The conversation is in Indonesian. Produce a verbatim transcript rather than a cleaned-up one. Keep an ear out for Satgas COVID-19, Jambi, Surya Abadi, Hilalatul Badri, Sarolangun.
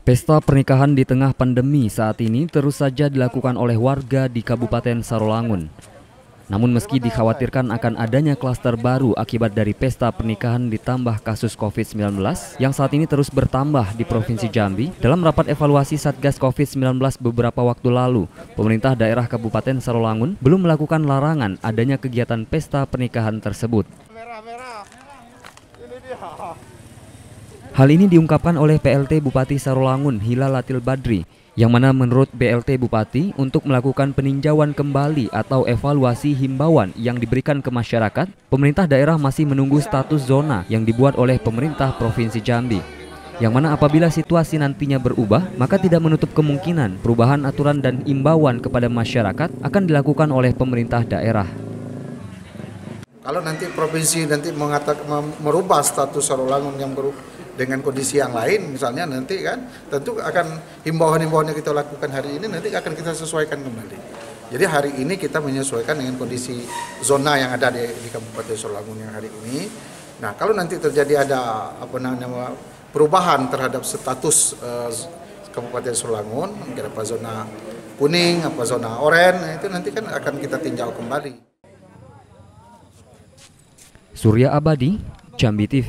Pesta pernikahan di tengah pandemi saat ini terus saja dilakukan oleh warga di Kabupaten Sarolangun. Namun meski dikhawatirkan akan adanya klaster baru akibat dari pesta pernikahan ditambah kasus COVID sembilan belas yang saat ini terus bertambah di Provinsi Jambi, dalam rapat evaluasi Satgas COVID sembilan belas beberapa waktu lalu, pemerintah daerah Kabupaten Sarolangun belum melakukan larangan adanya kegiatan pesta pernikahan tersebut. Hal ini diungkapkan oleh P L T Bupati Sarolangun Hilalatul Badri, yang mana menurut B L T Bupati untuk melakukan peninjauan kembali atau evaluasi himbauan yang diberikan ke masyarakat, pemerintah daerah masih menunggu status zona yang dibuat oleh pemerintah Provinsi Jambi. Yang mana apabila situasi nantinya berubah, maka tidak menutup kemungkinan perubahan aturan dan himbauan kepada masyarakat akan dilakukan oleh pemerintah daerah. Kalau nanti provinsi nanti mengatakan merubah status Sarolangun yang berubah dengan kondisi yang lain misalnya nanti kan, tentu akan himbauan-himbauan yang kita lakukan hari ini nanti akan kita sesuaikan kembali. Jadi hari ini kita menyesuaikan dengan kondisi zona yang ada di, di Kabupaten Sarolangun yang hari ini. Nah, kalau nanti terjadi ada apa namanya perubahan terhadap status eh, Kabupaten Sarolangun, mungkin apa zona kuning, apa zona oranye, itu nanti kan akan kita tinjau kembali. Surya Abadi, Jambi T V.